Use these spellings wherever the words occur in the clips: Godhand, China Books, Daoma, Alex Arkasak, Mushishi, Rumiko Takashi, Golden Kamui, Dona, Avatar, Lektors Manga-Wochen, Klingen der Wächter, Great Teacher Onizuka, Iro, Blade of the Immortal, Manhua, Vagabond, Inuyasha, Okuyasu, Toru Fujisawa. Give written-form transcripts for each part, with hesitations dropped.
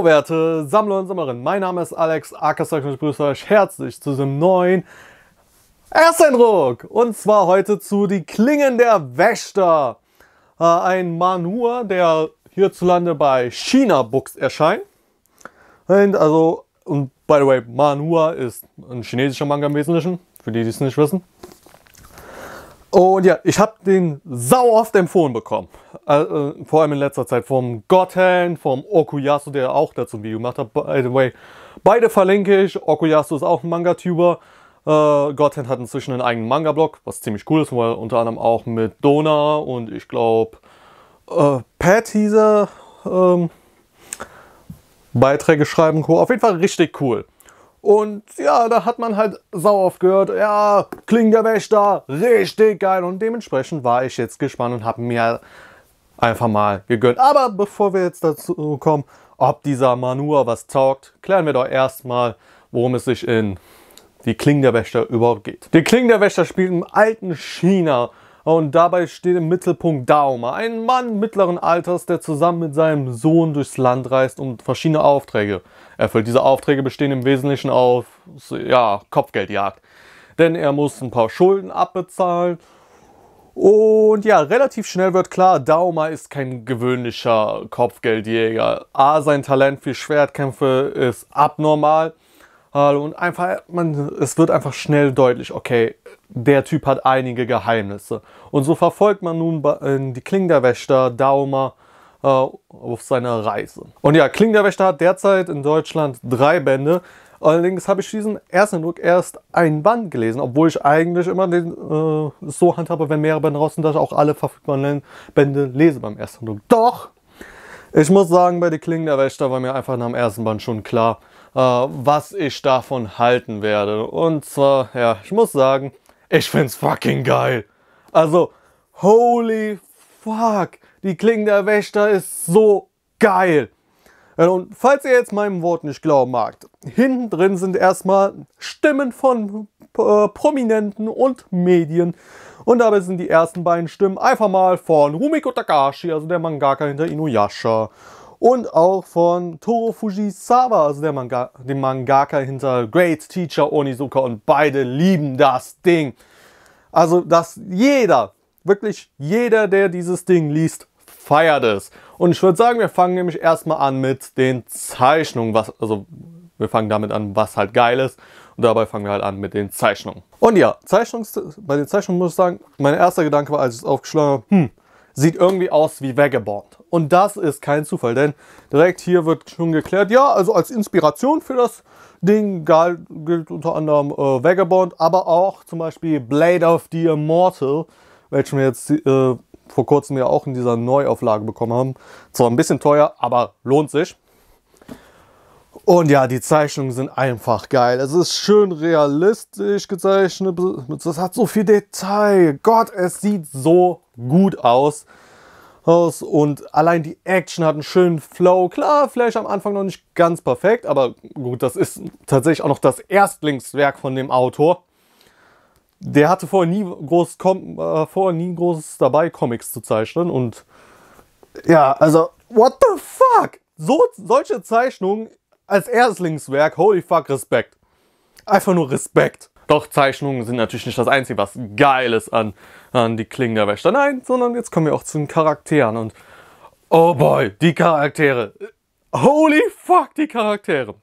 Hallo werte Sammler und Sammlerinnen, mein Name ist Alex Arkasak und ich begrüße euch herzlich zu diesem neuen Ersteindruck. Und zwar heute zu die Klingen der Wächter. Ein Manhua, der hierzulande bei China Books erscheint. Und by the way, Manhua ist ein chinesischer Manga im Wesentlichen, für die, die es nicht wissen. Und ja, ich habe den sau oft empfohlen bekommen. Vor allem in letzter Zeit vom Godhand, vom Okuyasu, der auch dazu ein Video gemacht hat. By the way, beide verlinke ich. Okuyasu ist auch ein Manga-Tuber. Godhand hat inzwischen einen eigenen Manga-Blog, was ziemlich cool ist, weil unter anderem auch mit Dona und ich glaube Pat diese Beiträge schreiben. Auf jeden Fall richtig cool. Und ja, da hat man halt sau oft gehört, ja, Klingen der Wächter, richtig geil. Und dementsprechend war ich jetzt gespannt und habe mir einfach mal gegönnt. Aber bevor wir jetzt dazu kommen, ob dieser Manhua was taugt, klären wir doch erstmal, worum es sich in die Klingen der Wächter überhaupt geht. Die Klingen der Wächter spielt im alten China und dabei steht im Mittelpunkt Daoma, ein Mann mittleren Alters, der zusammen mit seinem Sohn durchs Land reist und verschiedene Aufträge erfüllt. Diese Aufträge bestehen im Wesentlichen auf Kopfgeldjagd, denn er muss ein paar Schulden abbezahlen. Und ja, relativ schnell wird klar, Daoma ist kein gewöhnlicher Kopfgeldjäger. Sein Talent für Schwertkämpfe ist abnormal. Und einfach, es wird einfach schnell deutlich, okay, der Typ hat einige Geheimnisse. Und so verfolgt man nun die Klingen der Wächter Daoma auf seiner Reise. Und ja, Klingen der Wächter hat derzeit in Deutschland 3 Bände. Allerdings habe ich diesen Ersteindruck erst einen Band gelesen, obwohl ich eigentlich immer den, so handhabe, wenn mehrere Bände raus sind, dass ich auch alle verfügbaren Bände lese beim Ersteindruck. Doch, ich muss sagen, bei den Klingen der Wächter war mir einfach nach dem ersten Band schon klar, was ich davon halten werde. Und zwar, ja, ich muss sagen, ich find's fucking geil. Also, holy fuck, die Klingen der Wächter ist so geil. Und falls ihr jetzt meinem Wort nicht glauben magt, hinten drin sind erstmal Stimmen von Prominenten und Medien. Und dabei sind die ersten beiden Stimmen einfach mal von Rumiko Takashi, also der Mangaka hinter Inuyasha. Und auch von Toru Fujisawa, also dem Mangaka hinter Great Teacher Onizuka. Und beide lieben das Ding. Also, dass jeder, wirklich jeder, der dieses Ding liest, feiert es. Und ich würde sagen, wir fangen nämlich erstmal an mit den Zeichnungen. Wir fangen damit an, was halt geil ist. Und dabei fangen wir halt an mit den Zeichnungen. Und ja, bei den Zeichnungen muss ich sagen, mein erster Gedanke war, als ich es aufgeschlagen habe, sieht irgendwie aus wie Vagabond. Und das ist kein Zufall, denn direkt hier wird schon geklärt, ja, also als Inspiration für das Ding gilt unter anderem Vagabond, aber auch zum Beispiel Blade of the Immortal, welchen wir jetzt vor kurzem ja auch in dieser Neuauflage bekommen haben. Zwar ein bisschen teuer, aber lohnt sich. Und ja, die Zeichnungen sind einfach geil. Es ist schön realistisch gezeichnet. Es hat so viel Detail. Gott, es sieht so gut aus. Und allein die Action hat einen schönen Flow. Klar, vielleicht am Anfang noch nicht ganz perfekt, aber gut, das ist tatsächlich auch noch das Erstlingswerk von dem Autor. Der hatte vorher nie groß dabei, Comics zu zeichnen. Und ja, also, what the fuck? Solche Zeichnungen als Erstlingswerk, holy fuck, Respekt. Einfach nur Respekt. Doch Zeichnungen sind natürlich nicht das Einzige, was Geiles an die Klingen der Wächter. Nein, sondern jetzt kommen wir auch zu den Charakteren. Und oh boy, die Charaktere. Holy fuck, die Charaktere.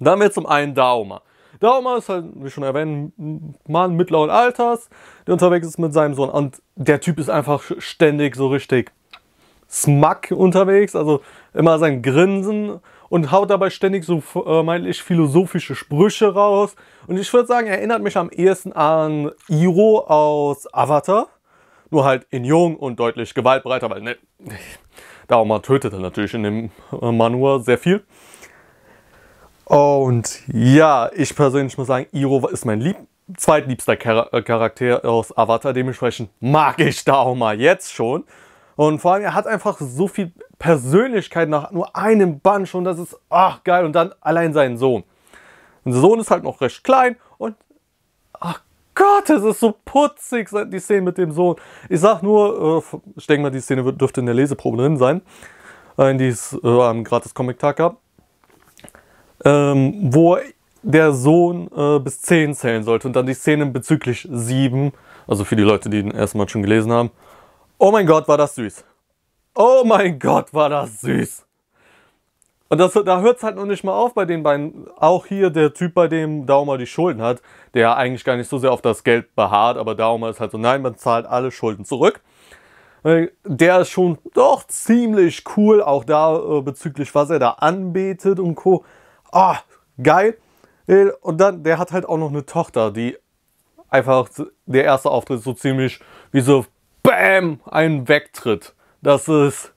Dann haben wir zum einen Daoma. Daoma ist halt, wie schon erwähnt, ein Mann mittleren Alters, der unterwegs ist mit seinem Sohn. Und der Typ ist einfach ständig so richtig smug unterwegs. Also immer sein Grinsen. Und haut dabei ständig so vermeintlich philosophische Sprüche raus. Und ich würde sagen, erinnert mich am ehesten an Iro aus Avatar. Nur halt in jung und deutlich gewaltbereiter, weil ne, Daoma tötete natürlich in dem Manhua sehr viel. Und ja, ich persönlich muss sagen, Iro ist mein zweitliebster Charakter aus Avatar. Dementsprechend mag ich Daoma jetzt schon. Und vor allem, er hat einfach so viel Persönlichkeit nach nur einem Band schon, das ist, ach geil, und dann allein sein Sohn. Unser Sohn ist halt noch recht klein und, ach Gott, es ist so putzig, die Szene mit dem Sohn. Ich sag nur, ich denke mal, die Szene dürfte in der Leseprobe drin sein. in die es einen Gratis-Comic-Tag gab, wo der Sohn bis 10 zählen sollte und dann die Szenen bezüglich 7, also für die Leute, die den ersten Mal schon gelesen haben. Oh mein Gott, war das süß. Oh mein Gott, war das süß. Und da hört es halt noch nicht mal auf bei den beiden. Auch hier der Typ, bei dem Daoma die Schulden hat, der eigentlich gar nicht so sehr auf das Geld beharrt, aber Daoma ist halt so, nein, man zahlt alle Schulden zurück. Der ist schon doch ziemlich cool, auch da bezüglich, was er da anbetet und Co. Ah, geil. Und dann, der hat halt auch noch eine Tochter, die einfach, der erste Auftritt so ziemlich wie so, BÄM, einen wegtritt. Das ist...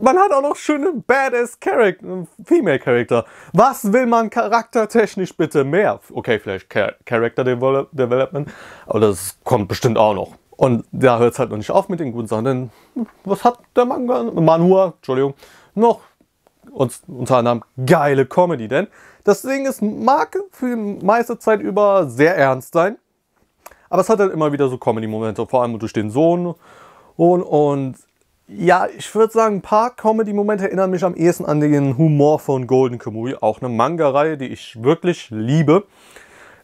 Man hat auch noch schöne Badass Charakter, Female Charakter. Was will man charaktertechnisch bitte mehr? Okay, vielleicht Character Development, aber das kommt bestimmt auch noch. Und da hört es halt noch nicht auf mit den guten Sachen, denn was hat der Manhua, Entschuldigung, noch? Und unter anderem geile Comedy, denn das Ding ist, mag für die meiste Zeit über sehr ernst sein, aber es hat halt immer wieder so Comedy-Momente, vor allem durch den Sohn und ja, ich würde sagen, ein paar Comedy-Momente erinnern mich am ehesten an den Humor von Golden Kamui, auch eine Manga-Reihe, die ich wirklich liebe.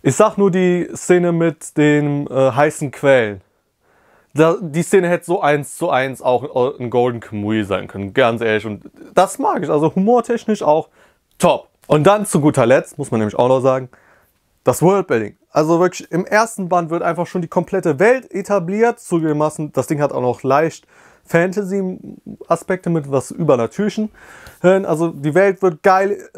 Ich sag nur die Szene mit den heißen Quellen. Die Szene hätte so 1:1 auch ein Golden Kamui sein können, ganz ehrlich. Und das mag ich, also humortechnisch auch top. Und dann zu guter Letzt, muss man nämlich auch noch sagen, das Worldbuilding. Also wirklich, im ersten Band wird einfach schon die komplette Welt etabliert, zugegebenermaßen. Das Ding hat auch noch leicht Fantasy-Aspekte mit was Übernatürlichen. Also die Welt wird geil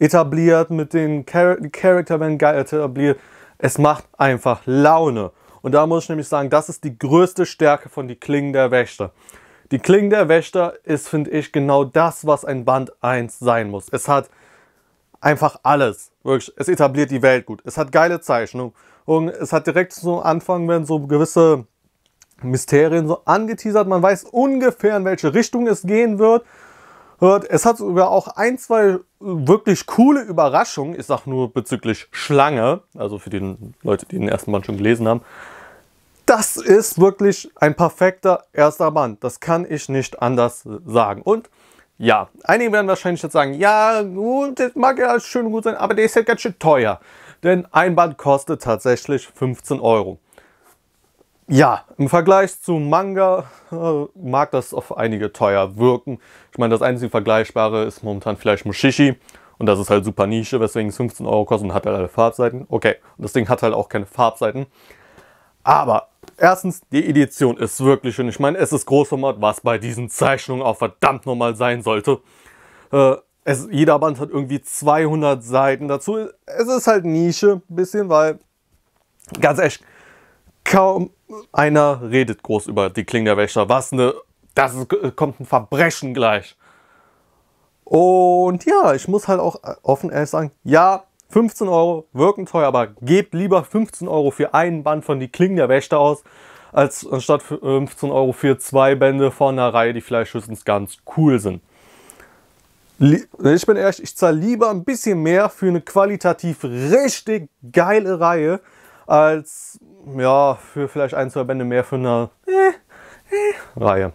etabliert, mit den Charakter werden geil etabliert. Es macht einfach Laune. Und da muss ich nämlich sagen, das ist die größte Stärke von die Klingen der Wächter. Die Klingen der Wächter ist, finde ich, genau das, was ein Band 1 sein muss. Es hat einfach alles. Wirklich, es etabliert die Welt gut. Es hat geile Zeichnungen. Und es hat direkt so am Anfang, wenn so gewisse Mysterien so angeteasert. Man weiß ungefähr, in welche Richtung es gehen wird. Es hat sogar auch 1, 2 wirklich coole Überraschungen. Ich sag nur bezüglich Schlange, also für die Leute, die den ersten Band schon gelesen haben. Das ist wirklich ein perfekter erster Band. Das kann ich nicht anders sagen. Und ja, einige werden wahrscheinlich jetzt sagen, ja gut, das mag ja schön und gut sein, aber der ist ja ganz schön teuer. Denn ein Band kostet tatsächlich 15 €. Ja, im Vergleich zu Manga mag das auf einige teuer wirken. Ich meine, das einzige Vergleichbare ist momentan vielleicht Mushishi. Und das ist halt super Nische, weswegen es 15 € kostet und hat halt alle Farbseiten. Okay, und das Ding hat halt auch keine Farbseiten. Aber erstens, die Edition ist wirklich schön. Ich meine, es ist Großformat, was bei diesen Zeichnungen auch verdammt normal sein sollte. Jeder Band hat irgendwie 200 Seiten dazu. Es ist halt Nische, ein bisschen, weil ganz echt... Kaum einer redet groß über die Klingen der Wächter. Kommt ein Verbrechen gleich. Und ja, ich muss halt auch offen ehrlich sagen, ja, 15 € wirken teuer, aber gebt lieber 15 € für einen Band von die Klingen der Wächter aus, als anstatt 15 € für 2 Bände von einer Reihe, die vielleicht höchstens ganz cool sind. Ich bin ehrlich, ich zahle lieber ein bisschen mehr für eine qualitativ richtig geile Reihe, als, ja, für vielleicht 1, 2 Bände mehr für eine Reihe.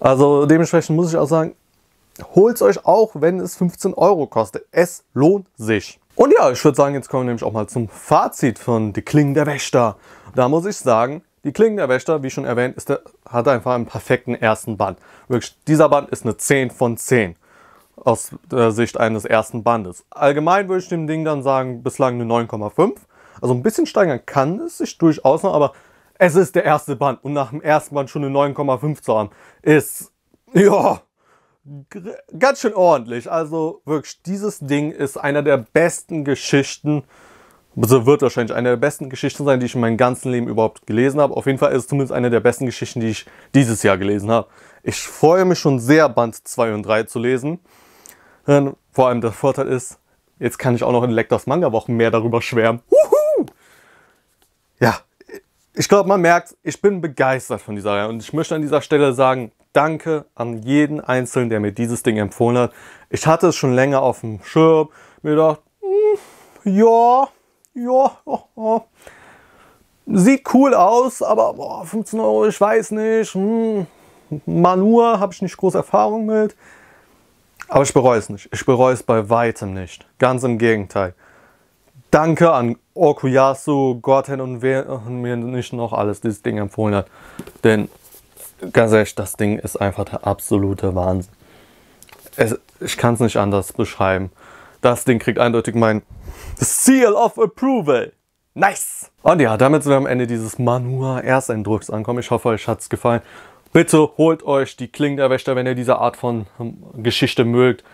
Also dementsprechend muss ich auch sagen, holt es euch auch, wenn es 15 € kostet. Es lohnt sich. Und ja, ich würde sagen, jetzt kommen wir nämlich auch mal zum Fazit von Die Klingen der Wächter. Da muss ich sagen, Die Klingen der Wächter, wie schon erwähnt, hat einfach einen perfekten ersten Band. Wirklich, dieser Band ist eine 10 von 10. Aus der Sicht eines ersten Bandes. Allgemein würde ich dem Ding dann sagen, bislang eine 9,5. Also ein bisschen steigern kann es sich durchaus noch, aber es ist der erste Band. Und nach dem ersten Band schon eine 9,5 zu haben, ist, ja, ganz schön ordentlich. Also wirklich, dieses Ding ist einer der besten Geschichten, also wird wahrscheinlich einer der besten Geschichten sein, die ich in meinem ganzen Leben überhaupt gelesen habe. Auf jeden Fall ist es zumindest eine der besten Geschichten, die ich dieses Jahr gelesen habe. Ich freue mich schon sehr, Band 2 und 3 zu lesen. Vor allem der Vorteil ist, jetzt kann ich auch noch in Lektors Manga-Wochen mehr darüber schwärmen. Ja, ich glaube, man merkt, ich bin begeistert von dieser Reihe und ich möchte an dieser Stelle sagen, danke an jeden Einzelnen, der mir dieses Ding empfohlen hat. Ich hatte es schon länger auf dem Schirm, mir gedacht, sieht cool aus, aber boah, 15 €, ich weiß nicht. Manhua habe ich nicht groß Erfahrung mit. Aber ich bereue es nicht. Ich bereue es bei weitem nicht. Ganz im Gegenteil. Danke an Okuyasu, Godhand und wer mir nicht noch alles dieses Ding empfohlen hat. Denn ganz ehrlich, das Ding ist einfach der absolute Wahnsinn. Ich kann es nicht anders beschreiben. Das Ding kriegt eindeutig mein Seal of Approval. Nice! Und ja, damit sind wir am Ende dieses Manhua Ersteindrucks ankommen. Ich hoffe, euch hat es gefallen. Bitte holt euch die Klingen der Wächter, wenn ihr diese Art von Geschichte mögt.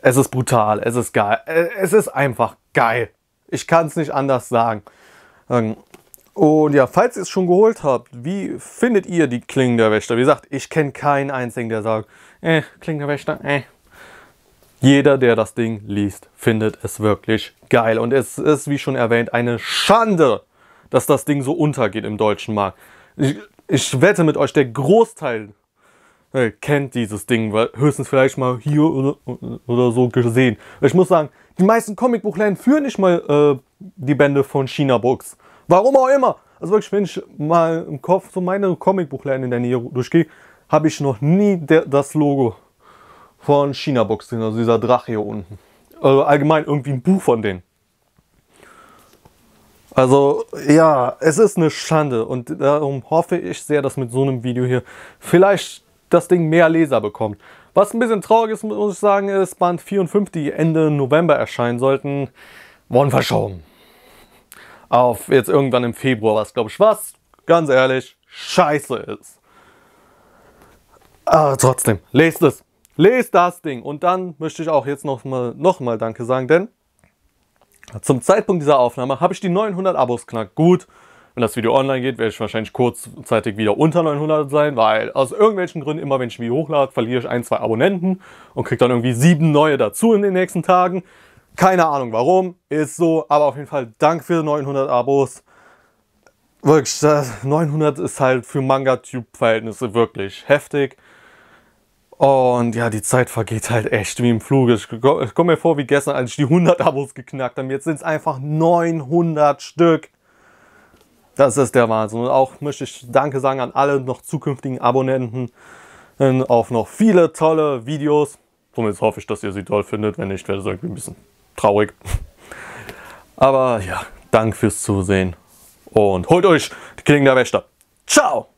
Es ist brutal, es ist geil, es ist einfach geil. Ich kann es nicht anders sagen. Und ja, falls ihr es schon geholt habt, wie findet ihr die Klingen der Wächter? Wie gesagt, ich kenne keinen einzigen, der sagt, Klingen der Wächter, Jeder, der das Ding liest, findet es wirklich geil. Und es ist, wie schon erwähnt, eine Schande, dass das Ding so untergeht im deutschen Markt. Ich wette mit euch, der Großteil kennt dieses Ding, weil höchstens vielleicht mal hier oder so gesehen. Ich muss sagen, die meisten Comicbuchläden führen nicht mal die Bände von China Books. Warum auch immer. Also wirklich, wenn ich mal im Kopf so meine Comicbuchläden in der Nähe durchgehe, habe ich noch nie das Logo von China Books gesehen, also dieser Drache hier unten. Also allgemein irgendwie ein Buch von denen. Also, ja, es ist eine Schande und darum hoffe ich sehr, dass mit so einem Video hier vielleicht das Ding mehr Leser bekommt. Was ein bisschen traurig ist, muss ich sagen, ist Band 4 und 5, die Ende November erscheinen sollten, wurden verschoben. Auf jetzt irgendwann im Februar, was glaube ich, was ganz ehrlich scheiße ist. Aber trotzdem, lest es. Lest das Ding. Und dann möchte ich auch jetzt noch mal Danke sagen, denn zum Zeitpunkt dieser Aufnahme habe ich die 900 Abos knackt. Gut, wenn das Video online geht, werde ich wahrscheinlich kurzzeitig wieder unter 900 sein, weil aus irgendwelchen Gründen, immer wenn ich ein Video hochlade, verliere ich 1-2 Abonnenten und kriege dann irgendwie 7 neue dazu in den nächsten Tagen. Keine Ahnung warum, ist so, aber auf jeden Fall Dank für 900 Abos. Wirklich, 900 ist halt für Manga-Tube-Verhältnisse wirklich heftig. Und ja, die Zeit vergeht halt echt wie im Fluge. Ich komme mir vor wie gestern, als ich die 100 Abos geknackt habe. Jetzt sind es einfach 900 Stück. Das ist der Wahnsinn. Und auch möchte ich Danke sagen an alle noch zukünftigen Abonnenten auf noch viele tolle Videos. Somit hoffe ich, dass ihr sie toll findet. Wenn nicht, wäre das irgendwie ein bisschen traurig. Aber ja, Dank fürs Zusehen. Und holt euch die Klingen der Wächter. Ciao!